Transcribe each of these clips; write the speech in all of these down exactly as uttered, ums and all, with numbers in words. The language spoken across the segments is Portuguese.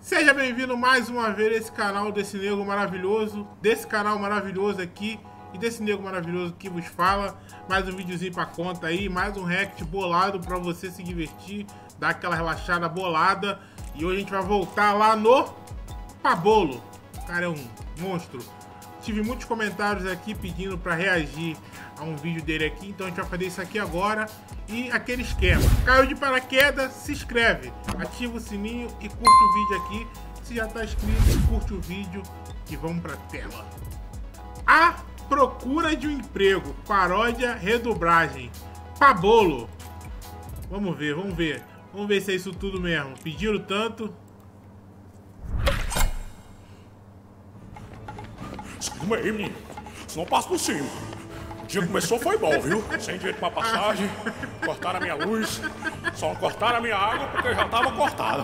Seja bem-vindo mais uma vez a esse canal desse nego maravilhoso, desse canal maravilhoso aqui e desse nego maravilhoso que vos fala. Mais um videozinho pra conta aí, mais um react bolado pra você se divertir, dar aquela relaxada bolada. E hoje a gente vai voltar lá no Pabllo. O cara é um monstro. Tive muitos comentários aqui pedindo pra reagir a um vídeo dele aqui, então a gente vai fazer isso aqui agora. E aquele esquema, caiu de paraquedas, se inscreve, ativa o sininho e curte o vídeo aqui. Se já tá inscrito, curte o vídeo e vamos pra tela. A procura de um emprego, paródia, redublagem, Pabllo. Vamos ver, vamos ver, vamos ver se é isso tudo mesmo, pediram tanto. Desculpa aí, menino, senão eu passo por cima. O dia começou foi bom, viu? Sem direito pra passagem, cortaram a minha luz, só cortaram a minha água porque eu já tava cortada.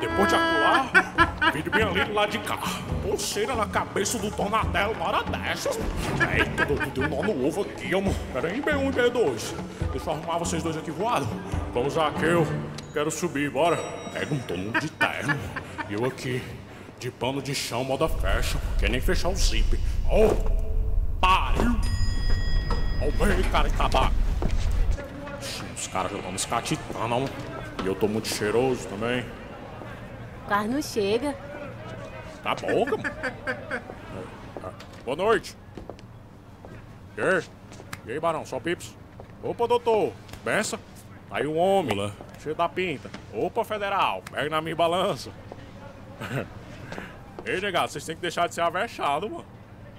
Depois de acular, vídeo bem ali do lado de cá. Pulseira na cabeça do tornadelo, uma hora dessas. Eita, eu dei um nó no ovo aqui, amor. Pera aí, B um e B dois. Deixa eu arrumar vocês dois aqui voado. Vamos lá, que eu quero subir, bora. Pega um dono de terno e eu aqui. De pano de chão, moda fashion. Quer nem fechar o zip. Ó, oh, pariu. Ó o meio, cara, de tabaco. Os caras jogando escatitano. E eu tô muito cheiroso também. O carro não chega. Tá bom, cara. Boa noite. E aí? E aí, barão? Só pips? Opa, doutor. Benção. Aí um homem. Olá. Cheio da pinta. Opa, federal. Pega na minha balança. Ei, negado, vocês têm que deixar de ser avexado, mano.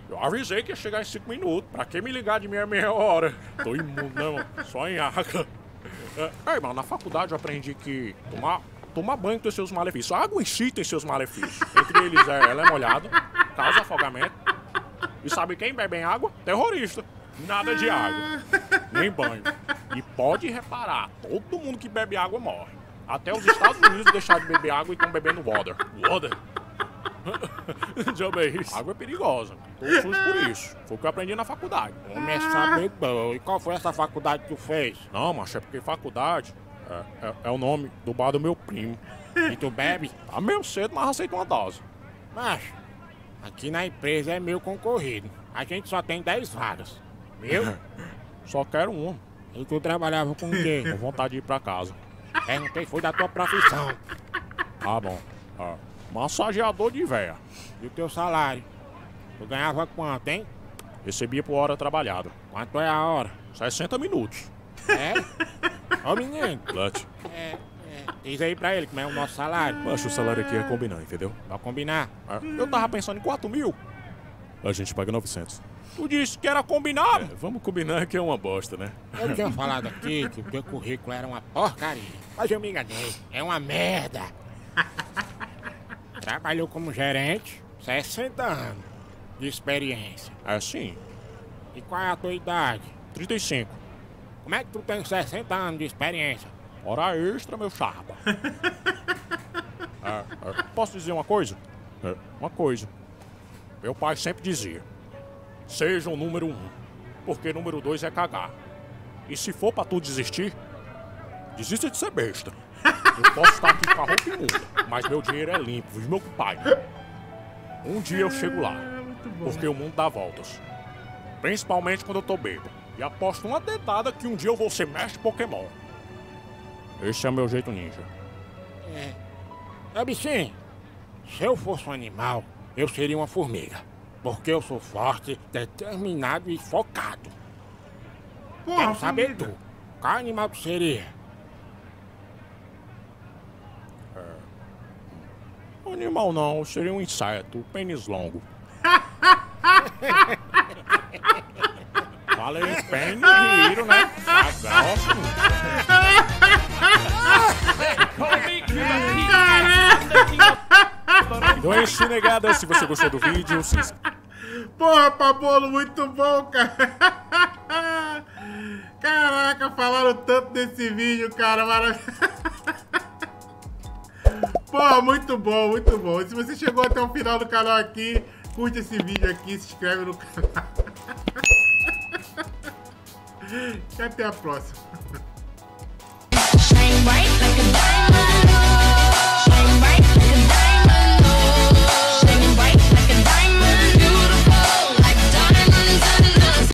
Eu avisei que ia chegar em cinco minutos. Pra que me ligar de meia meia hora? Tô imundo, né, mano? Só em água. É, mano, na faculdade eu aprendi que tomar, tomar banho tem seus malefícios. A água em si tem seus malefícios. Entre eles, é, ela é molhada, causa afogamento. E sabe quem bebe em água? Terrorista. Nada de água, nem banho. E pode reparar, todo mundo que bebe água morre. Até os Estados Unidos deixaram de beber água e estão bebendo water. Water? Água é perigosa. Tô sujo por isso. Foi o que eu aprendi na faculdade. Começar bem bom. E qual foi essa faculdade que tu fez? Não, macho, é porque faculdade é, é, é o nome do bar do meu primo. E tu bebe? Tá meio cedo, mas aceito uma dose. Macho, aqui na empresa é meio concorrido. A gente só tem dez vagas. Meu? Só quero uma. E tu trabalhava com quem? Com vontade de ir pra casa. Perguntei, foi da tua profissão. Tá bom. Ah. Massageador de véia. E o teu salário? Tu ganhava quanto, hein? Recebia por hora trabalhada. Quanto é a hora? sessenta minutos. É? Ó, menino. Lute. É, é. Diz aí pra ele como é o nosso salário. Mas o salário aqui é combinar, entendeu? Pra combinar. É. Eu tava pensando em quatro mil. A gente paga novecentos. Tu disse que era combinar? É, vamos combinar que é uma bosta, né? Eu tinha falado aqui que o teu currículo era uma porcaria. Mas eu me enganei. É uma merda. Trabalhou como gerente, sessenta anos de experiência. É sim. E qual é a tua idade? trinta e cinco. Como é que tu tem sessenta anos de experiência? Hora extra, meu chapa. é, é. Posso dizer uma coisa? É. Uma coisa. Meu pai sempre dizia, seja o número um, porque número dois é cagar. E se for pra tu desistir, desista de ser besta. Eu posso estar aqui com a roupa imunda, mas meu dinheiro é limpo, meu pai. Um dia eu chego lá, porque o mundo dá voltas. Principalmente quando eu tô bêbado. E aposto uma dedada que um dia eu vou ser mestre Pokémon. Esse é meu jeito ninja. É, é bichinho, se eu fosse um animal, eu seria uma formiga. Porque eu sou forte, determinado e focado. Porra, quero saber tu, qual animal tu seria? Animal não, seria um inseto, pênis longo. Fala em pênis dinheiro, né? Então é isso, negada. Se você gostou do vídeo, se inscreve. Porra, Pabllo, muito bom, cara. Caraca, falaram tanto desse vídeo, cara. Maravilhoso. Pô, muito bom, muito bom. E se você chegou até o final do canal aqui, curte esse vídeo aqui, se inscreve no canal. E até a próxima.